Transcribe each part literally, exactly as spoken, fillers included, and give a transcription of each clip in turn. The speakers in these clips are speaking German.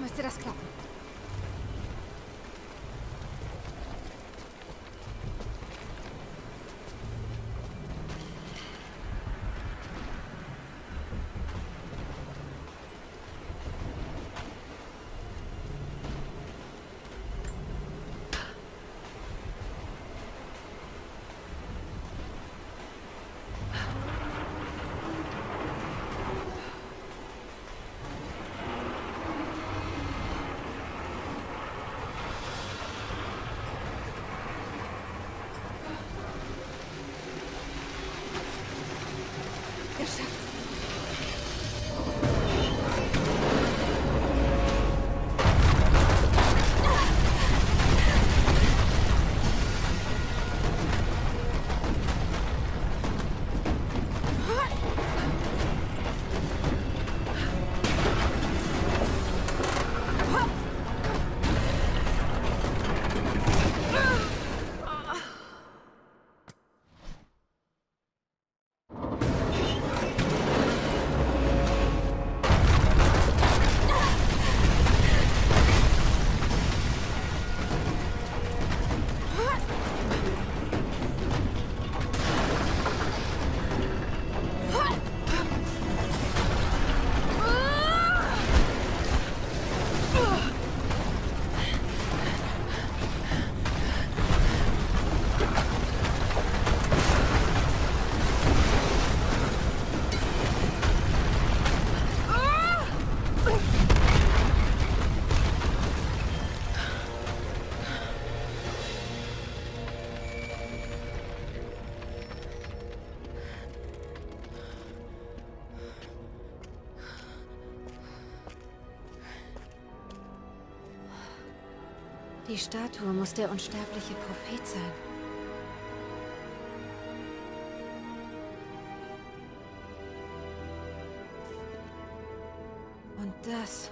müsste das klappen. Die Statue muss der unsterbliche Prophet sein. Und das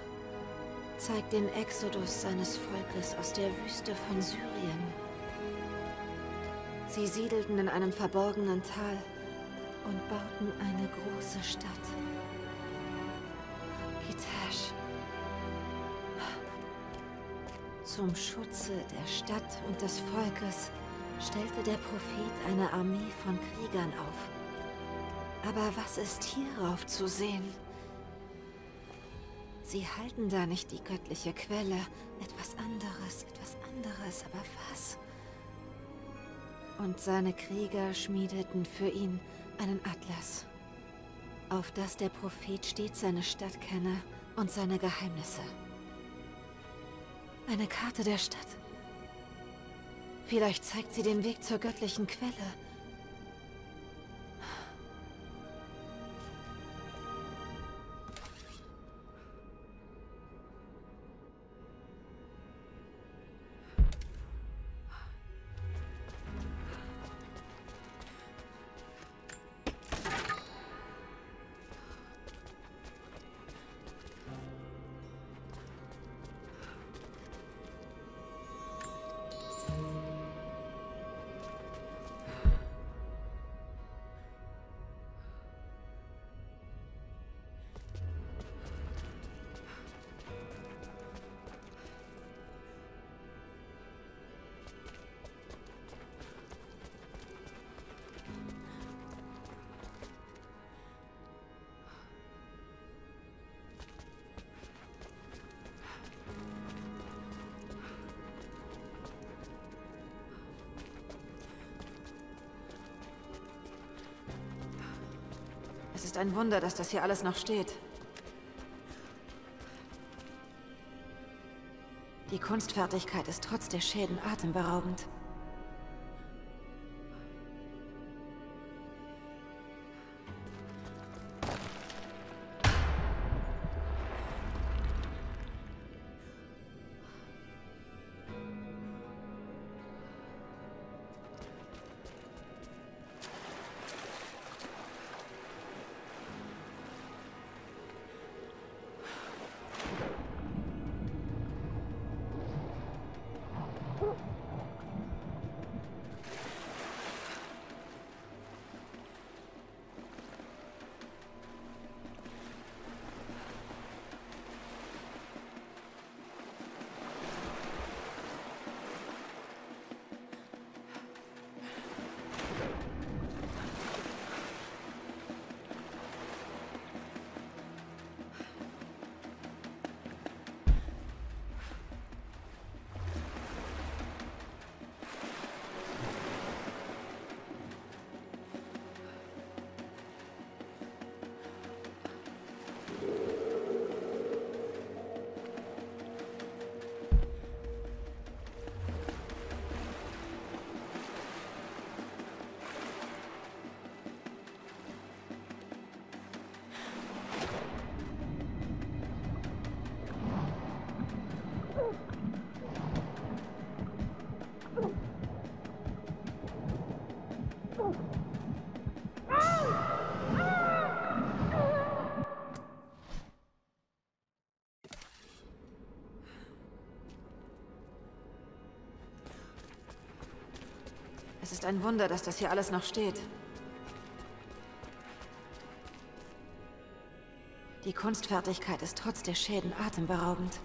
zeigt den Exodus seines Volkes aus der Wüste von Syrien. Sie siedelten in einem verborgenen Tal und bauten eine große Stadt. Gitash. Zum Schutze der Stadt und des Volkes stellte der Prophet eine Armee von Kriegern auf. Aber was ist hierauf zu sehen? Sie halten da nicht die göttliche Quelle. Etwas anderes, etwas anderes, aber was? Und seine Krieger schmiedeten für ihn einen Atlas, auf das der Prophet stets seine Stadt kenne und seine Geheimnisse. Eine Karte der Stadt. Vielleicht zeigt sie den Weg zur göttlichen Quelle. Es ist ein Wunder, dass das hier alles noch steht. Die Kunstfertigkeit ist trotz der Schäden atemberaubend. ein Wunder, dass das hier alles noch steht. Die Kunstfertigkeit ist trotz der Schäden atemberaubend.